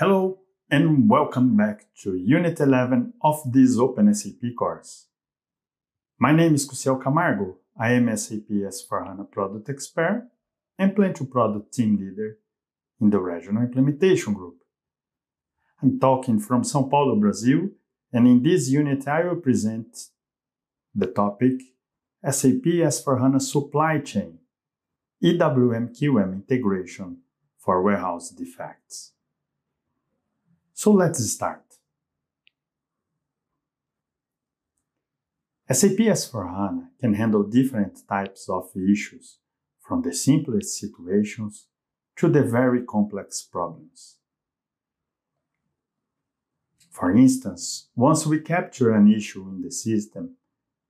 Hello and welcome back to Unit 11 of this OpenSAP course. My name is Cusiel Camargo. I am SAP S/4HANA Product Expert and Plan to Product Team Leader in the Regional Implementation Group. I'm talking from São Paulo, Brazil, and in this unit I will present the topic SAP S/4HANA Supply Chain, EWM QM Integration for Warehouse Defects. So let's start. SAP S/4HANA can handle different types of issues, from the simplest situations to the very complex problems. For instance, once we capture an issue in the system,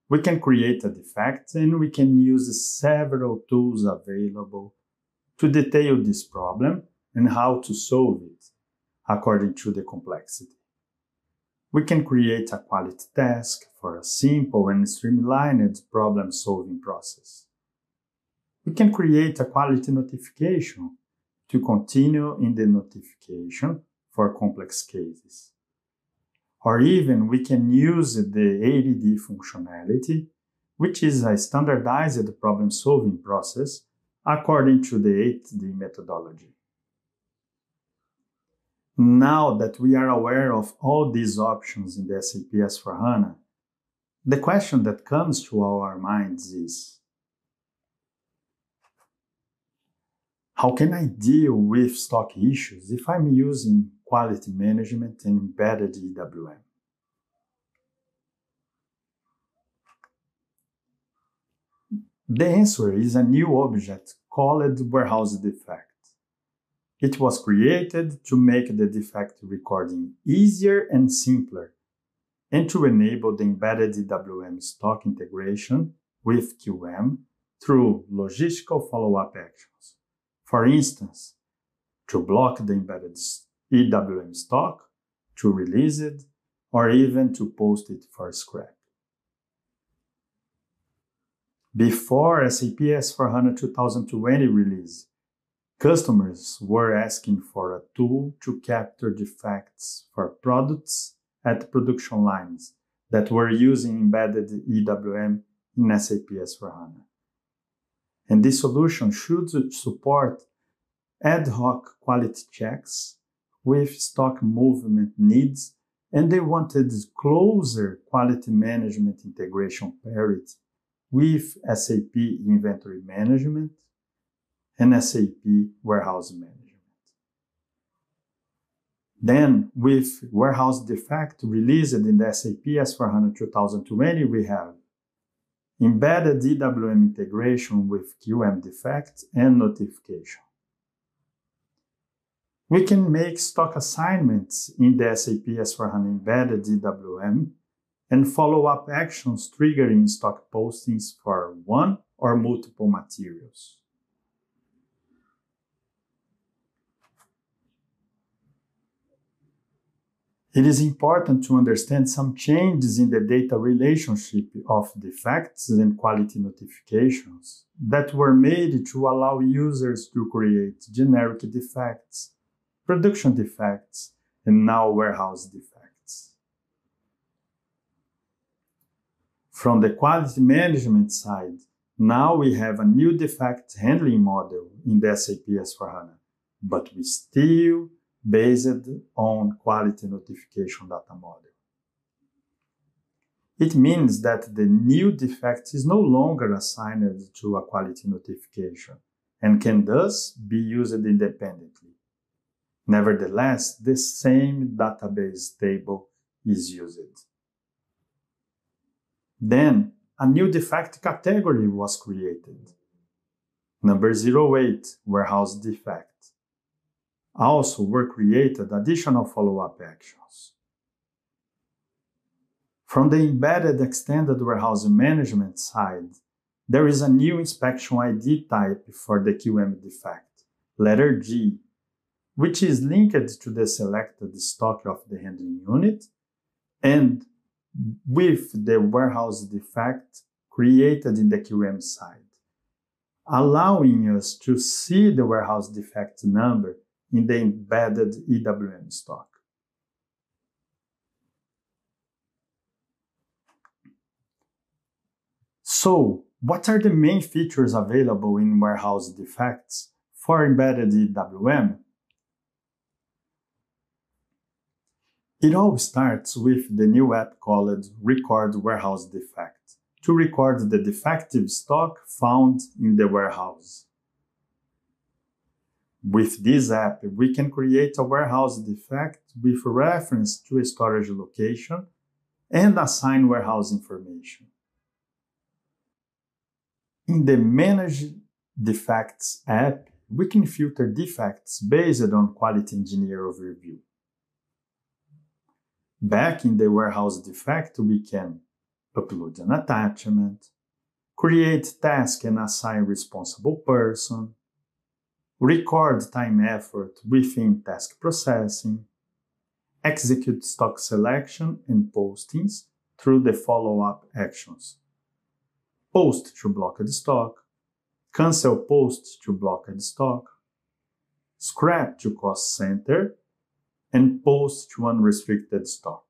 we can create a defect and we can use several tools available to detail this problem and how to solve it. According to the complexity, we can create a quality task for a simple and streamlined problem-solving process. We can create a quality notification to continue in the notification for complex cases. Or even we can use the 8D functionality, which is a standardized problem-solving process according to the 8D methodology. Now that we are aware of all these options in the SAP S/4HANA, the question that comes to our minds is, how can I deal with stock issues if I'm using quality management and embedded EWM? The answer is a new object called Warehouse Defect. It was created to make the defect recording easier and simpler, and to enable the embedded EWM stock integration with QM through logistical follow-up actions. For instance, to block the embedded EWM stock, to release it, or even to post it for scrap. Before SAP S/4HANA 2020 release, customers were asking for a tool to capture defects for products at production lines that were using embedded EWM in SAP S/4HANA. And this solution should support ad hoc quality checks with stock movement needs, and they wanted closer quality management integration parity with SAP inventory management and SAP Warehouse Management. Then, with Warehouse Defect released in the SAP S/4HANA 2020, we have embedded EWM integration with QM defect and notification. We can make stock assignments in the SAP S/4HANA embedded EWM and follow-up actions triggering stock postings for one or multiple materials. It is important to understand some changes in the data relationship of defects and quality notifications that were made to allow users to create generic defects, production defects, and now warehouse defects. From the quality management side, now we have a new defect handling model in the SAP S/4HANA, but we still based on quality notification data model. It means that the new defect is no longer assigned to a quality notification and can thus be used independently. Nevertheless, the same database table is used. Then, a new defect category was created. Number 08, warehouse defect. Also were created additional follow-up actions. From the embedded extended warehouse management side, there is a new inspection ID type for the QM defect, letter G, which is linked to the selected stock of the handling unit, and with the warehouse defect created in the QM side, allowing us to see the warehouse defect number in the embedded EWM stock. So, what are the main features available in warehouse defects for embedded EWM? It all starts with the new app called Record Warehouse Defect, to record the defective stock found in the warehouse. With this app, we can create a warehouse defect with reference to a storage location and assign warehouse information. In the Manage Defects app, we can filter defects based on quality engineer overview. Back in the warehouse defect, we can upload an attachment, create task and assign responsible person, record time effort within task processing, execute stock selection and postings through the follow-up actions, post to blocked stock, cancel posts to blocked stock, scrap to cost center, and post to unrestricted stock.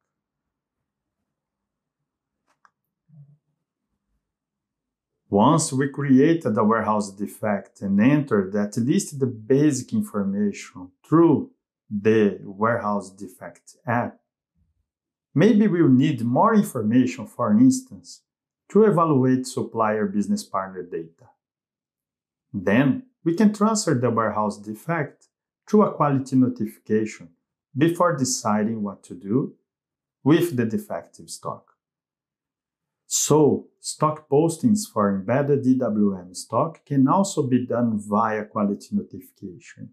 Once we created a warehouse defect and entered at least the basic information through the warehouse defect app, maybe we'll need more information, for instance, to evaluate supplier business partner data. Then we can transfer the warehouse defect to a quality notification before deciding what to do with the defective stock. So, stock postings for embedded EWM stock can also be done via quality notification,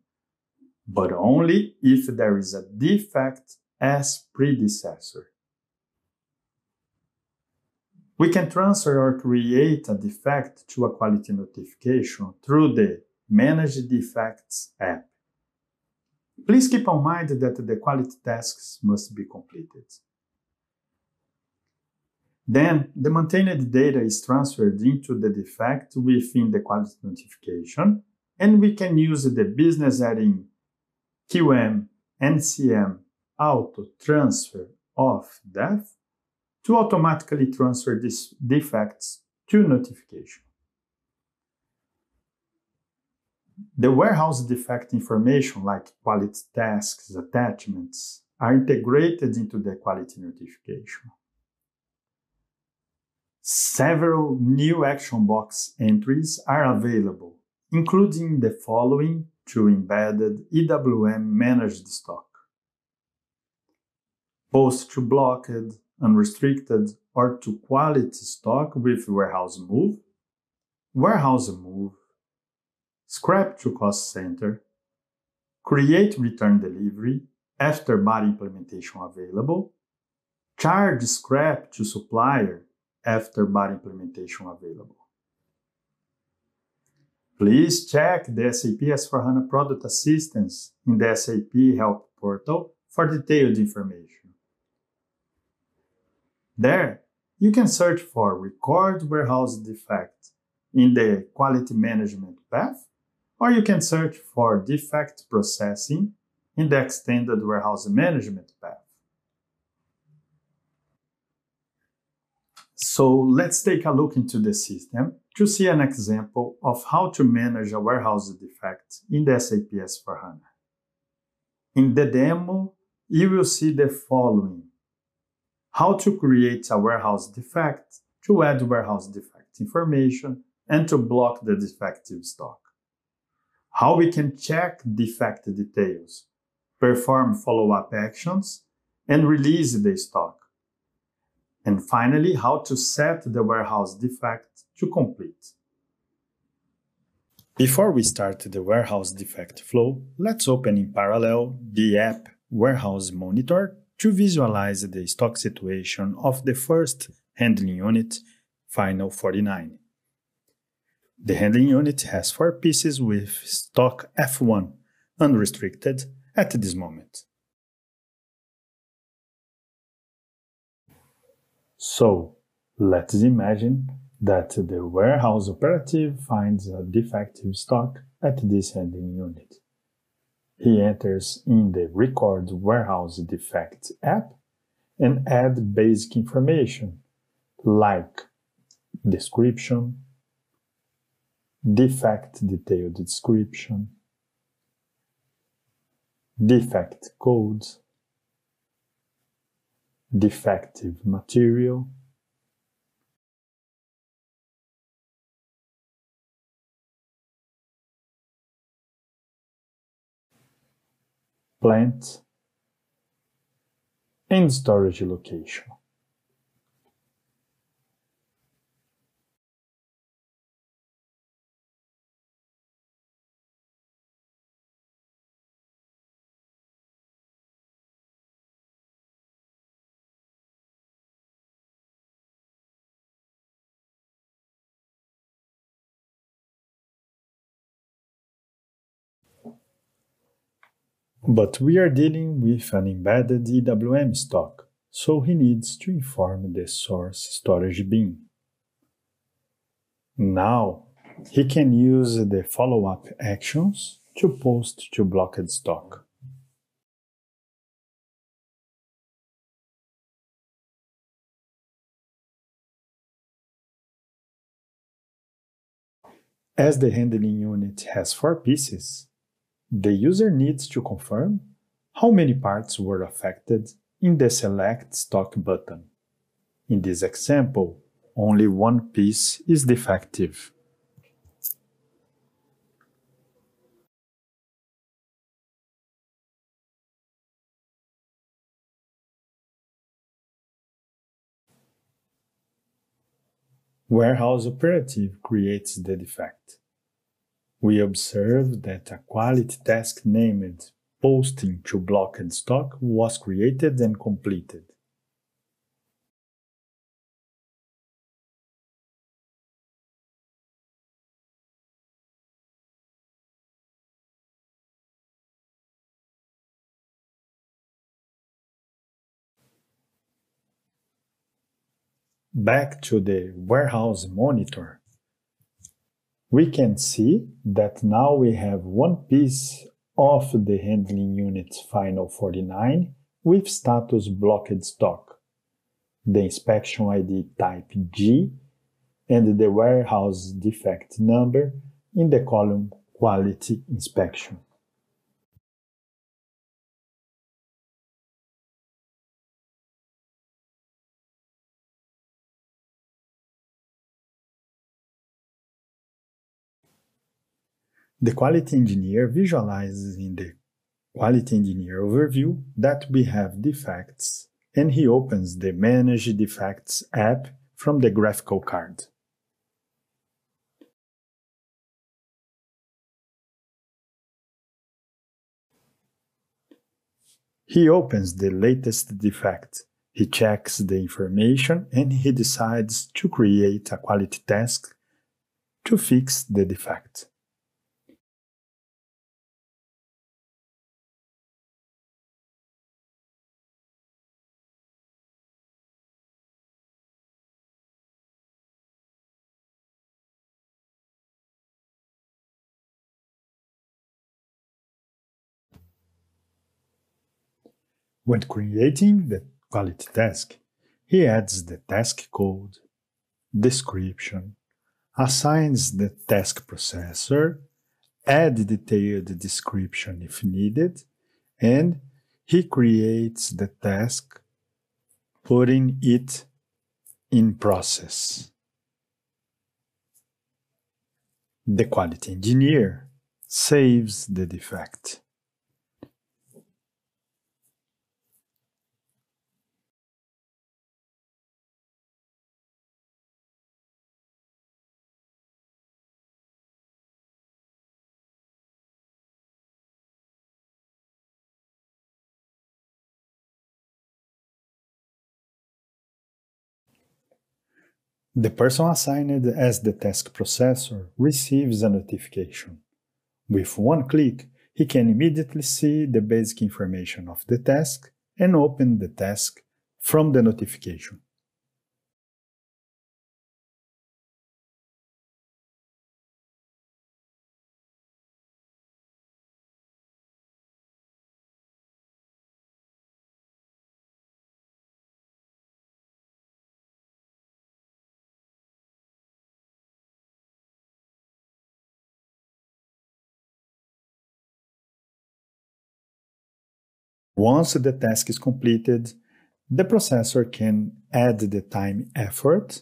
but only if there is a defect as predecessor. We can transfer or create a defect to a quality notification through the Manage Defects app. Please keep in mind that the quality tasks must be completed. Then, the maintained data is transferred into the defect within the quality notification, and we can use the business adding QM, NCM, auto transfer of def to automatically transfer these defects to notification. The warehouse defect information, like quality tasks, attachments, are integrated into the quality notification. Several new action box entries are available, including the following to embedded EWM managed stock: post to blocked, unrestricted, or to quality stock with warehouse move, scrap to cost center, create return delivery after BAR implementation available, charge scrap to supplier after BAR implementation available. Please check the SAP S/4HANA product assistance in the SAP Help Portal for detailed information. There, you can search for Record Warehouse Defect in the Quality Management path, or you can search for defect processing in the extended warehouse management path. So let's take a look into the system to see an example of how to manage a warehouse defect in the SAP S/4HANA. In the demo, you will see the following: how to create a warehouse defect, to add warehouse defect information, and to block the defective stock. How we can check defect details, perform follow-up actions, and release the stock. And finally, how to set the warehouse defect to complete. Before we start the warehouse defect flow, let's open in parallel the app Warehouse Monitor to visualize the stock situation of the first handling unit, Final 49. The handling unit has 4 pieces with stock F1 unrestricted at this moment. So, let's imagine that the warehouse operative finds a defective stock at this handling unit. he enters in the Record Warehouse Defects app and add basic information like description, defect detailed description, defect code, defective material, plant, and storage location. But we are dealing with an embedded EWM stock, so he needs to inform the source storage bin. Now, he can use the follow-up actions to post to blocked stock. As the handling unit has 4 pieces, the user needs to confirm how many parts were affected in the Select Stock button. In this example, only 1 piece is defective. Warehouse operative creates the defect. We observe that a quality task named Posting to Blocked Stock was created and completed. Back to the warehouse monitor, we can see that now we have 1 piece of the handling unit's final 49 with status blocked stock, the inspection ID type G, and the warehouse defect number in the column Quality Inspection. The quality engineer visualizes in the Quality Engineer overview that we have defects, and he opens the Manage Defects app from the graphical card. He opens the latest defect, he checks the information, and he decides to create a quality task to fix the defect. When creating the quality task, he adds the task code, description, assigns the task processor, adds detailed description if needed, and he creates the task, putting it in process. The quality engineer saves the defect. The person assigned as the task processor receives a notification. With 1 click, he can immediately see the basic information of the task and open the task from the notification. Once the task is completed, the processor can add the time effort,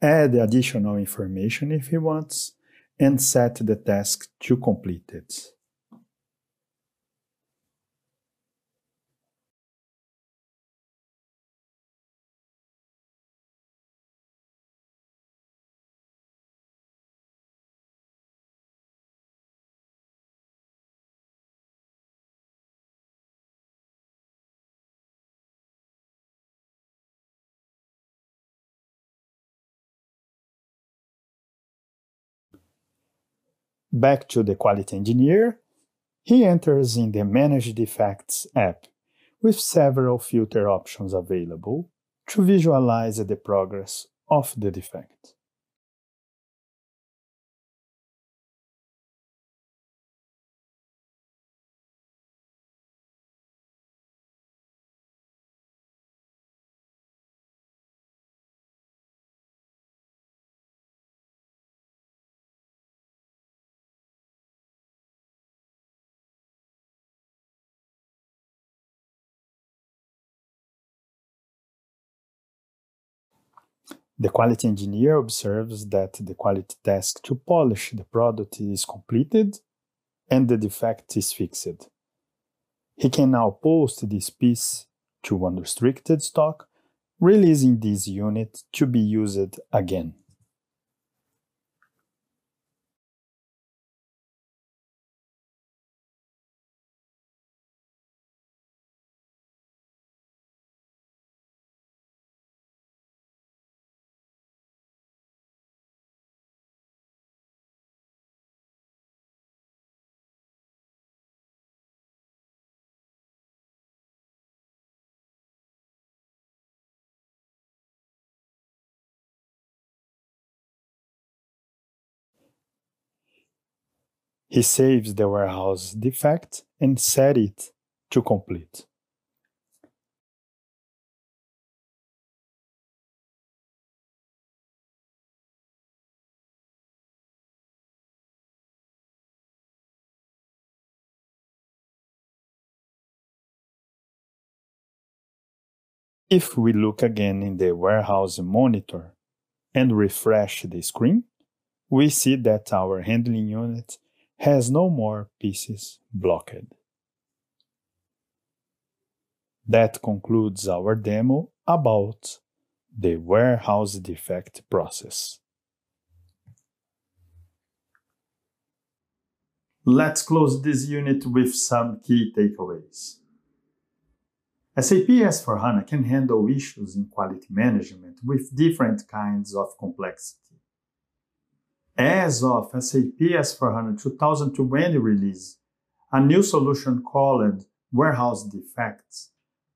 add additional information if he wants, and set the task to completed. Back to the quality engineer, he enters in the Manage Defects app with several filter options available to visualize the progress of the defect. The quality engineer observes that the quality task to polish the product is completed and the defect is fixed. He can now post this piece to unrestricted stock, releasing this unit to be used again. He saves the warehouse defect and sets it to complete. If we look again in the warehouse monitor and refresh the screen, we see that our handling unit has no more pieces blocked. That concludes our demo about the warehouse defect process. Let's close this unit with some key takeaways. SAP S/4HANA can handle issues in quality management with different kinds of complexity. As of SAP S/4HANA 2020 release, a new solution called Warehouse Defects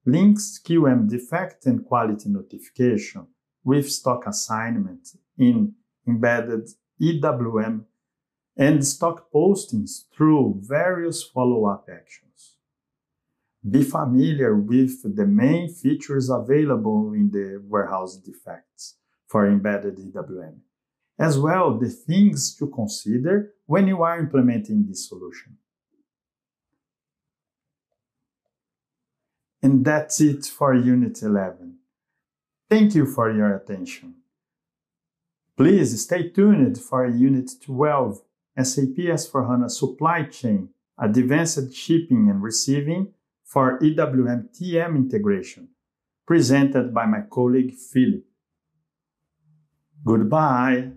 links QM defect and quality notification with stock assignment in embedded EWM and stock postings through various follow-up actions. Be familiar with the main features available in the Warehouse Defects for embedded EWM. As well, the things to consider when you are implementing this solution. And that's it for Unit 11. Thank you for your attention. Please stay tuned for Unit 12, SAP S/4HANA Supply Chain, Advanced Shipping and Receiving for EWM TM Integration, presented by my colleague Philip. Goodbye.